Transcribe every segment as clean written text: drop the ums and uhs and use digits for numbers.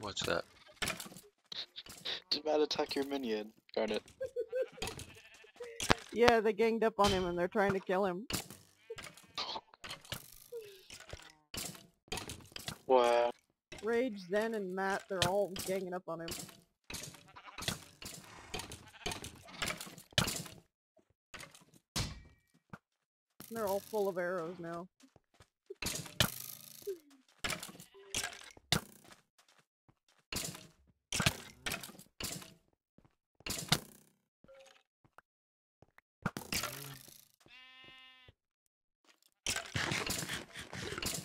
What's that? Did Matt attack your minion? Darn it. Yeah, they ganged up on him and they're trying to kill him. Wow. Rage, Zen, and Matt, they're all ganging up on him. They're all full of arrows now.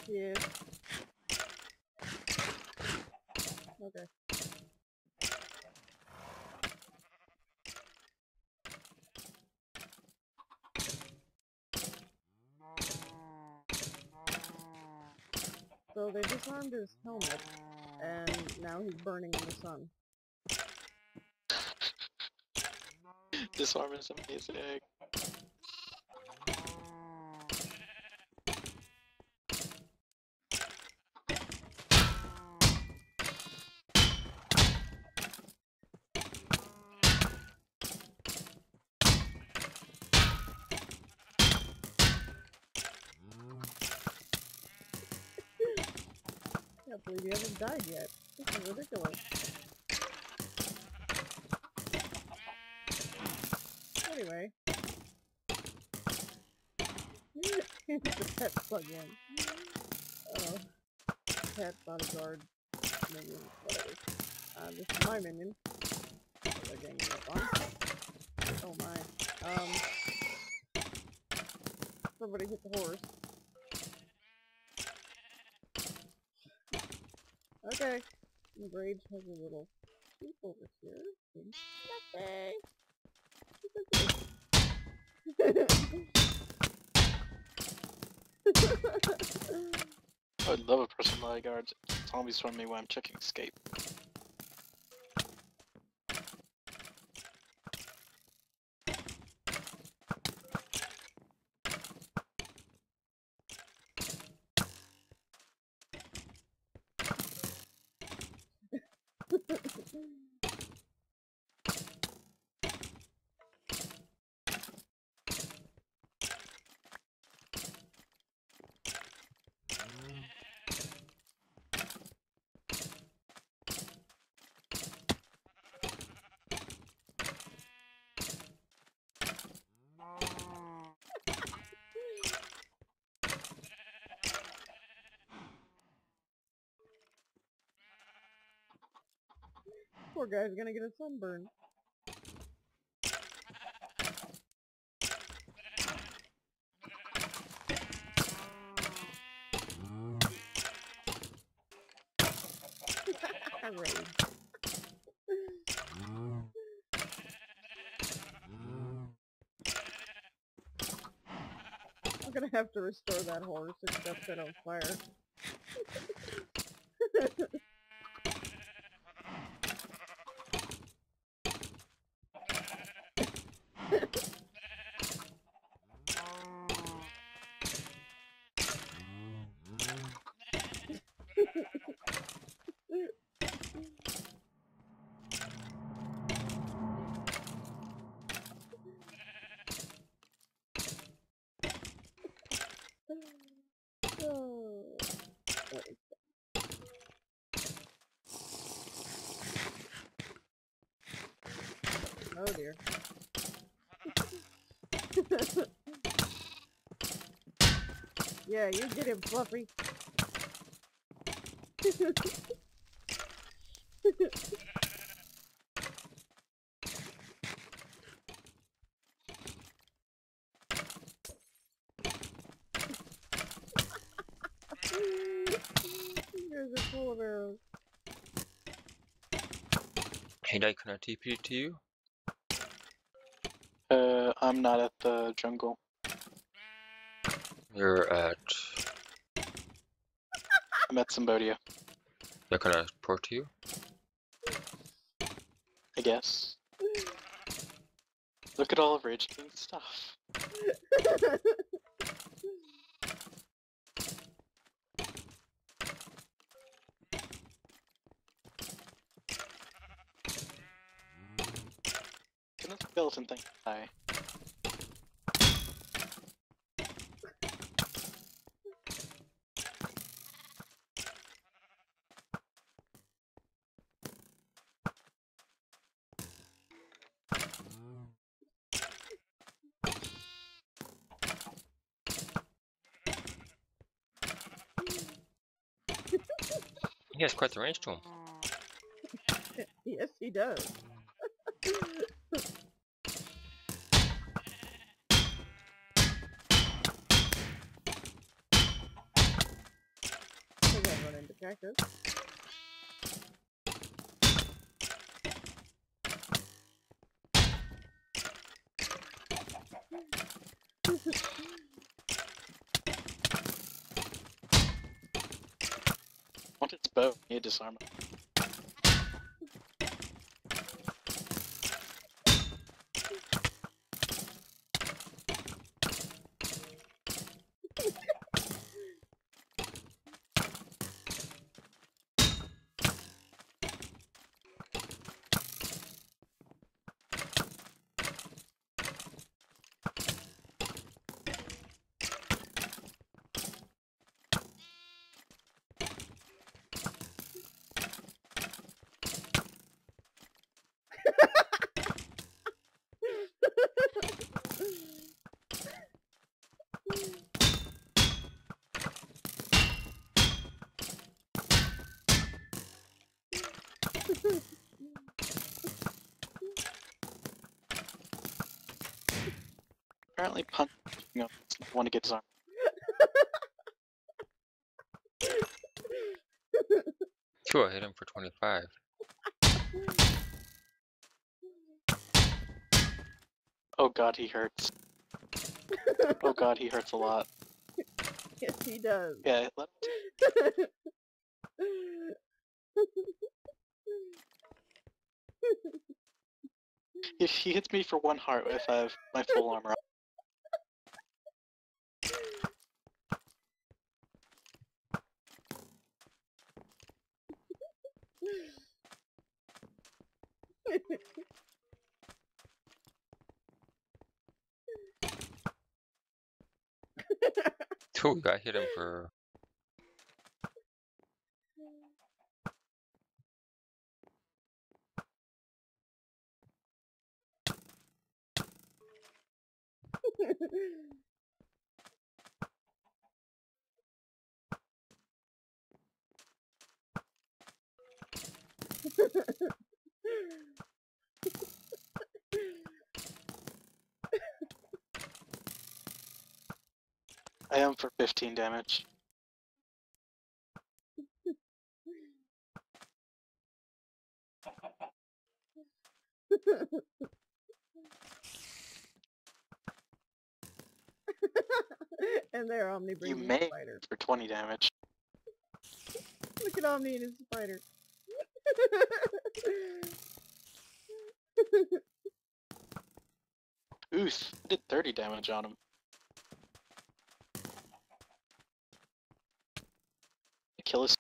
Yeah. Okay. So they disarmed his helmet, and now he's burning in the sun. Disarm is amazing. I can't believe you haven't died yet. This is ridiculous. Anyway. The pet plug-in. Oh. Pet bodyguard minion. Whatever. This is my minion. They're ganging up on. Oh my. Somebody hit the horse. Okay, Rage has a little sheep over here. Okay. I would love a person that guards zombies from me when I'm checking escape. Poor guy's gonna get a sunburn. I'm gonna have to restore that horse except set on fire. Oh dear. Yeah, you get him, Fluffy. There's a full of arrows. Hey, Dai, can I TP to you? I'm not at the jungle. You're at... I'm at Sambudia. They're gonna port to you? I guess. Look at all of Rage King's stuff. skeleton thing. Sorry. He has quite the range to him. Yes, he does. We're gonna run into cactus. Want its bow? You disarm it. Apparently punch, you know, want to get disarmed. Sure, hit him for 25. Oh god, he hurts. Oh god, he hurts a lot. Yes, he does. Yeah, let him. If he hits me for 1 heart, if I have my full armor up. Dude, I hit him for... I am for 15 damage. And they're Omni bringing you may spider for 20 damage. Look at Omni and his spider. Oof, I did 30 damage on him. Kill us.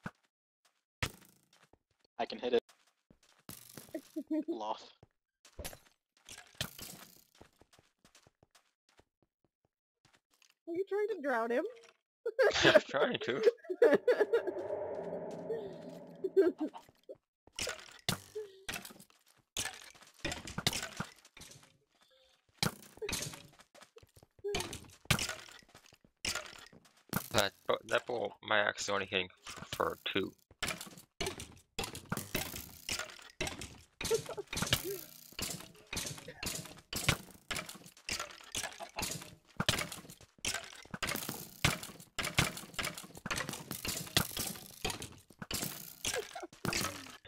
I can hit it. Loth. Are you trying to drown him? I'm trying to. That ball, my axe is only hitting for 2.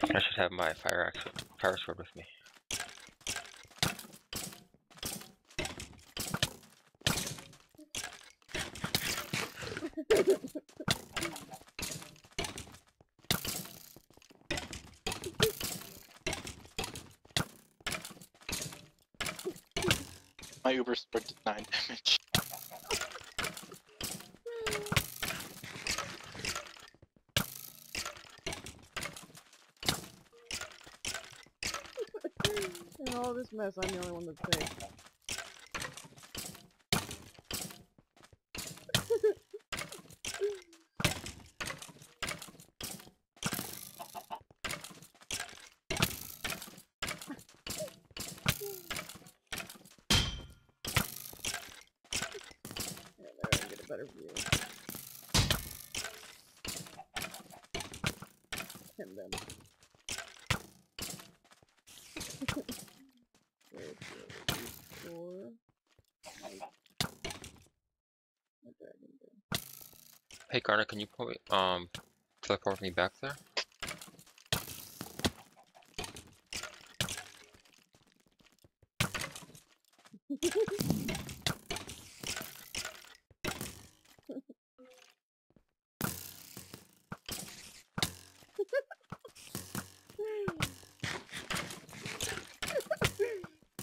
I should have my fire sword with me. My Uber sword did 9 damage. In all this mess, I'm the only one that's safe. Yeah, there, I can get a better view. Him then. Hey Garner, can you probably, teleport me back there?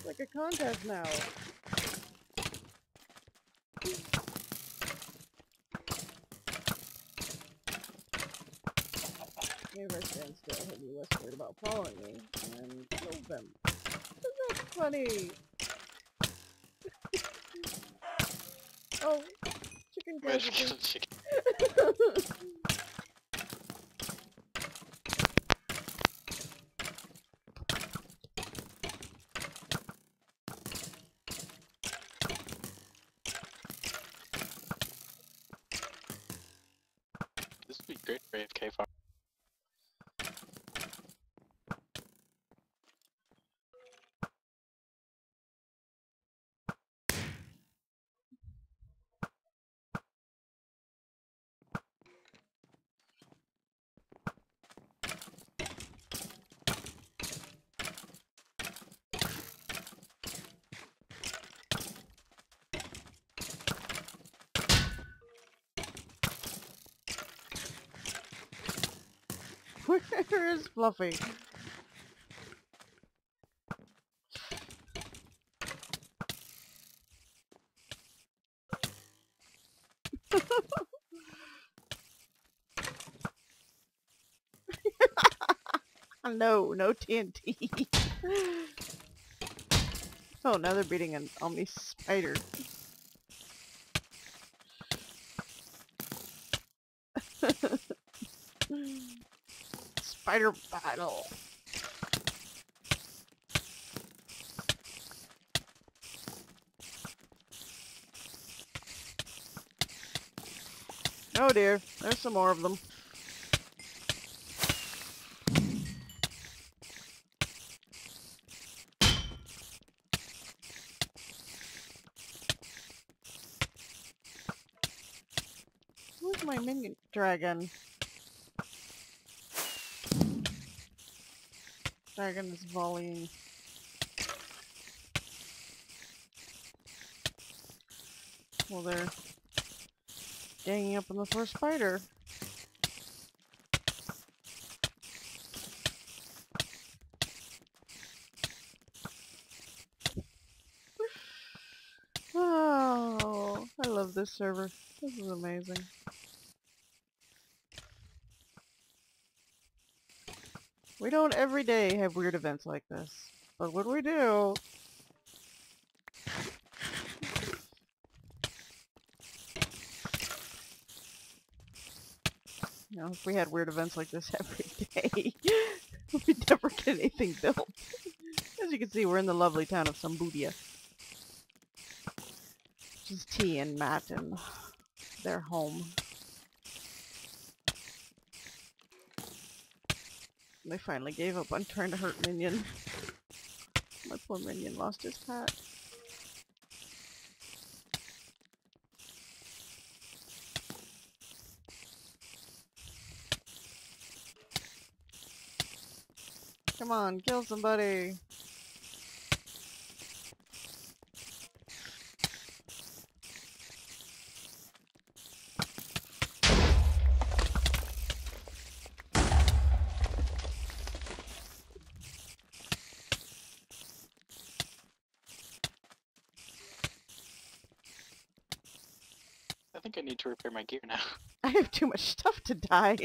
Like a contest now. If I stand still, he'll be less worried about following me and kill them. Isn't that funny? Oh, chicken crazy. This would be great for AFK farm. Where is Fluffy? No, no TNT. Oh, now they're beating an omni spider. Spider battle. Oh dear, there's some more of them. Where's my minion dragon? Dragon is volleying. Well, they're ganging up on the first spider. Oh, I love this server. This is amazing. We don't every day have weird events like this, but when we do... You know, if we had weird events like this every day, we'd never get anything built. As you can see, we're in the lovely town of Sambudia. Which is T and Matt and their home. They finally gave up on trying to hurt Minion. My poor Minion lost his hat. Come on, kill somebody! I think I need to repair my gear now. I have too much stuff to dye.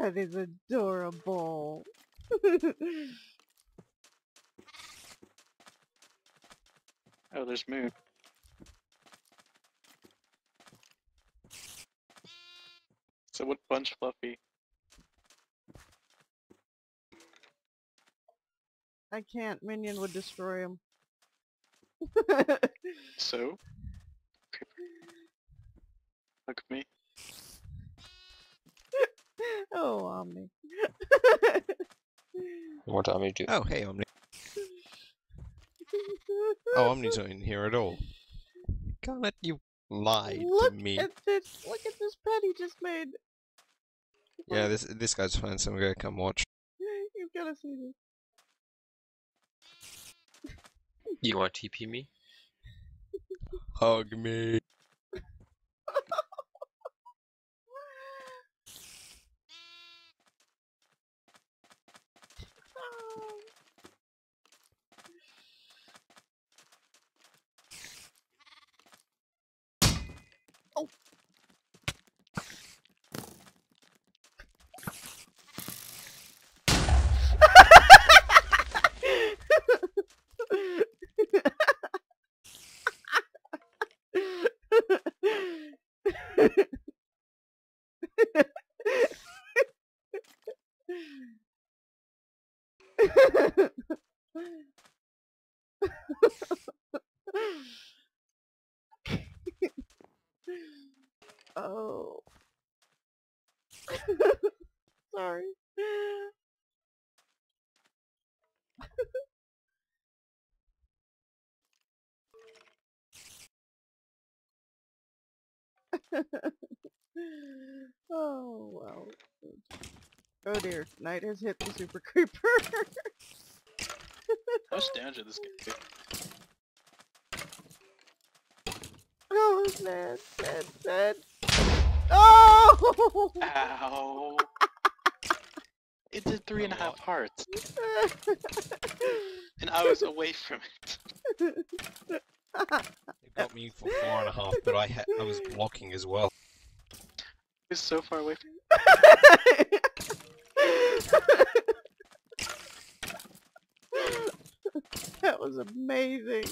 That is adorable. Oh, there's Moon. So what bunch Fluffy? I can't. Minion would destroy him. So? Look at me. Oh, Omni. What did Omni do? Oh, hey, Omni. Oh, Omni's not in here at all. I can't let you lie to me. Look at this pet he just made. Yeah, this guy's fine, so I'm gonna come watch. You've gotta see this. You want to TP me? Hug me. Oh. Oh. Sorry. Oh, wow. Oh dear, night has hit the super creeper. How much damage did this guy do? Oh, sad. Oh! Ow! It did 3.5 hearts. And I was away from it. It got me for 4.5, but I was blocking as well. It was so far away from it. That was amazing.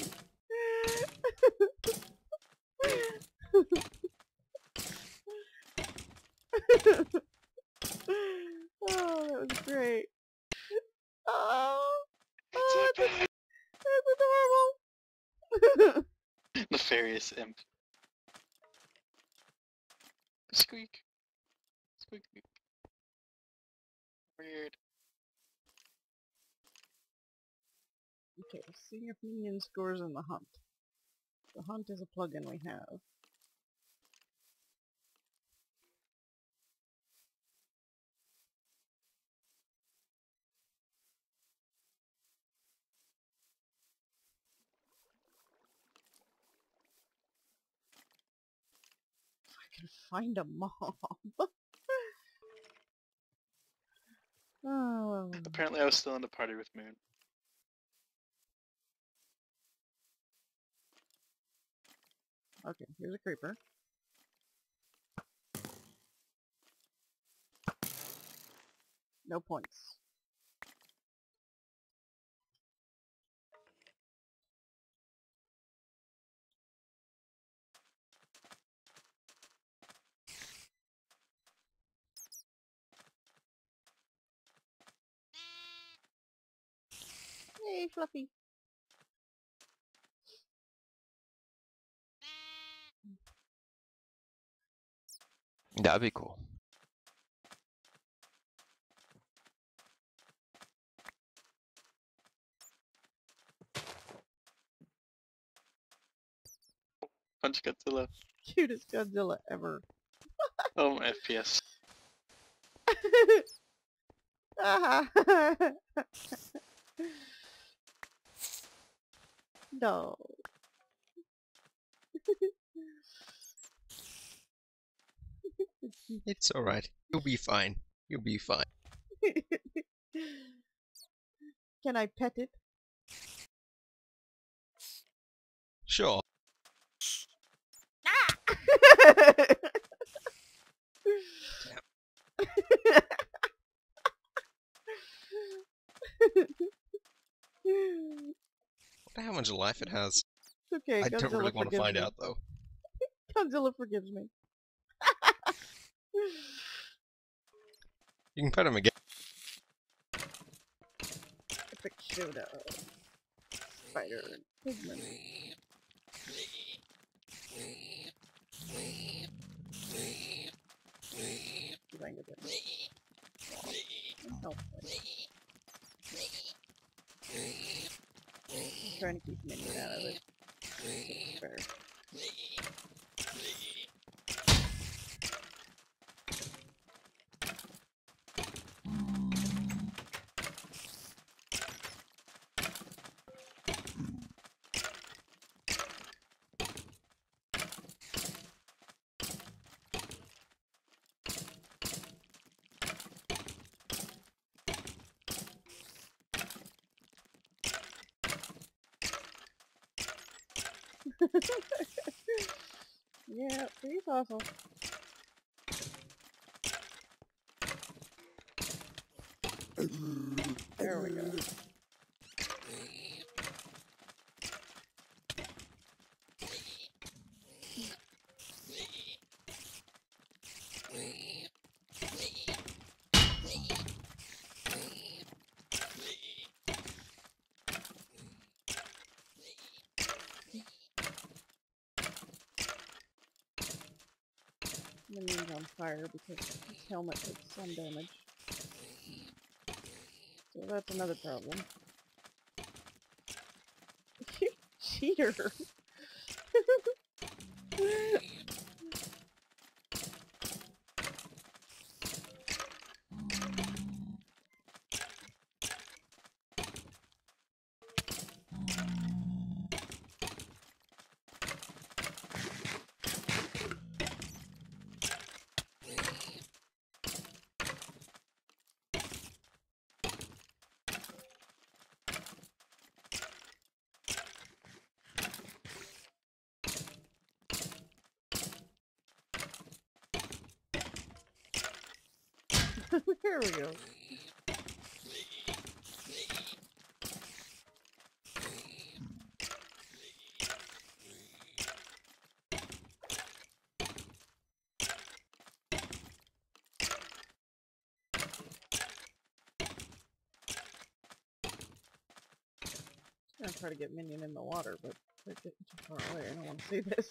Oh, that was great. Oh, that's adorable. Nefarious imp. Squeak. Squeak. Weird. Okay, see if Minion scores in the hunt. The hunt is a plugin we have. Find a mob. Oh. Apparently I was still in the party with Moon. Okay, here's a creeper. No points. Hey, Fluffy. That'd be cool. Punch Godzilla. Cutest Godzilla ever. Oh, my FPS. No. It's alright. You'll be fine. You'll be fine. Can I pet it? Sure. Ah! I wonder how much life it has. It's okay. I don't really want to find out, though. Godzilla forgives me. You can pet him again. It's a pseudo spider pigment. I'm trying to keep Minnie out of it. Yeah, he's awful. There we go. Minnie's on fire because his helmet took some damage. So that's another problem. You cheater! There we go. I'm gonna try to get Minion in the water, but they're getting too far away. I don't want to see this.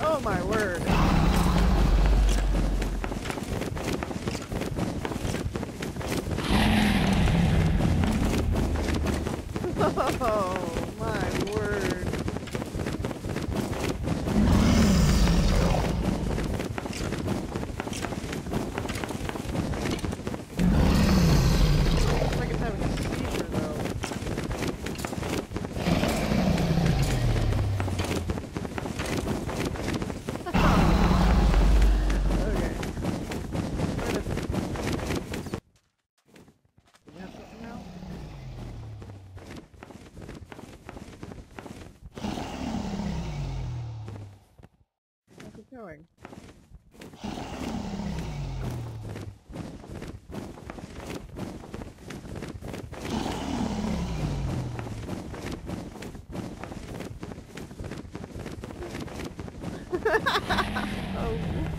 Oh my word. Oh my word. Oh.